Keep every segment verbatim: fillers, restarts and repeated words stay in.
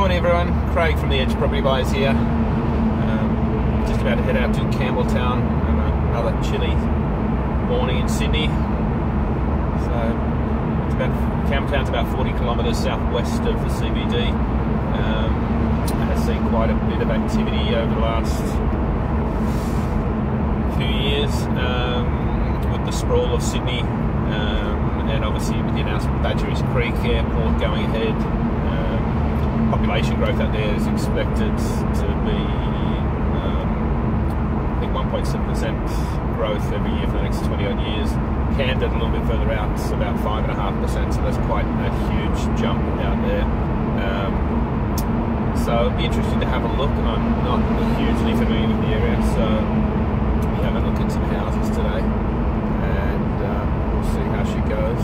Morning everyone, Craig from the Edge Property Buyers here. Um, just about to head out to Campbelltown, another chilly morning in Sydney. So it's about, Campbelltown's about forty kilometres southwest of the C B D. Um, has seen quite a bit of activity over the last few years um, with the sprawl of Sydney um, and obviously with the announcement of Badgerys Creek Airport going ahead. Population growth out there is expected to be, um, I think, one point seven percent growth every year for the next twenty odd years. Camden, a little bit further out, it's about five point five percent, so that's quite a huge jump out there. Um, so it'll be interesting to have a look. I'm not hugely familiar with the area, so we'll have a look at some houses today and um, we'll see how she goes.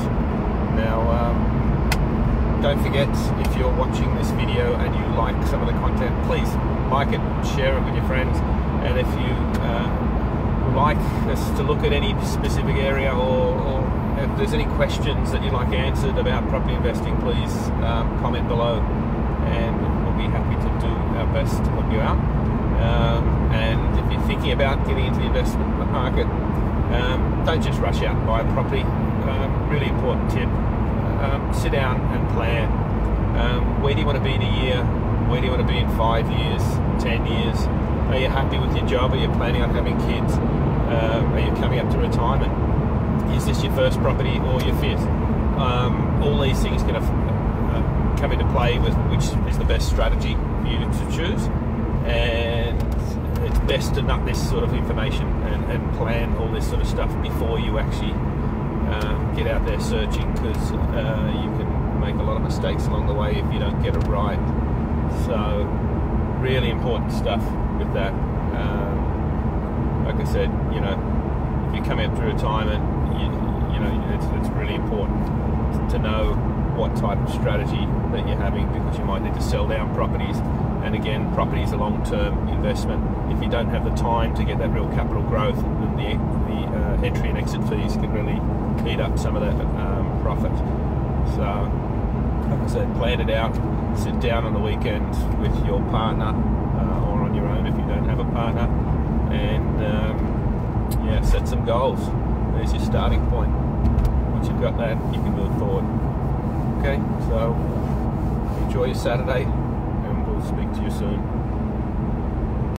Now. Um, Don't forget, if you're watching this video and you like some of the content, please like it, share it with your friends, and if you uh, like us to look at any specific area, or, or if there's any questions that you like answered about property investing, please um, comment below and we'll be happy to do our best to help you out. Um, and if you're thinking about getting into the investment market, um, don't just rush out and buy a property. Um, really important tip. Um, sit down and plan. Um, where do you want to be in a year? Where do you want to be in five years, ten years? Are you happy with your job? Are you planning on having kids? Um, are you coming up to retirement? Is this your first property or your fifth? Um, all these things are going to uh, come into play with which is the best strategy for you to choose. And it's best to nut this sort of information and, and plan all this sort of stuff before you actually Um, get out there searching, because uh, you can make a lot of mistakes along the way if you don't get it right. So really important stuff with that. Um, like I said, you know, if you come out to retirement, you, you know, it's, it's really important to know what type of strategy that you're having, because you might need to sell down properties. And again, property is a long-term investment. If you don't have the time to get that real capital growth, then the, the uh, entry and exit fees can really eat up some of that um, profit. So, like I said, plan it out. Sit down on the weekend with your partner uh, or on your own if you don't have a partner, and um, yeah, set some goals. There's your starting point. Once you've got that, you can move forward. Okay, so enjoy your Saturday. Speak to you soon.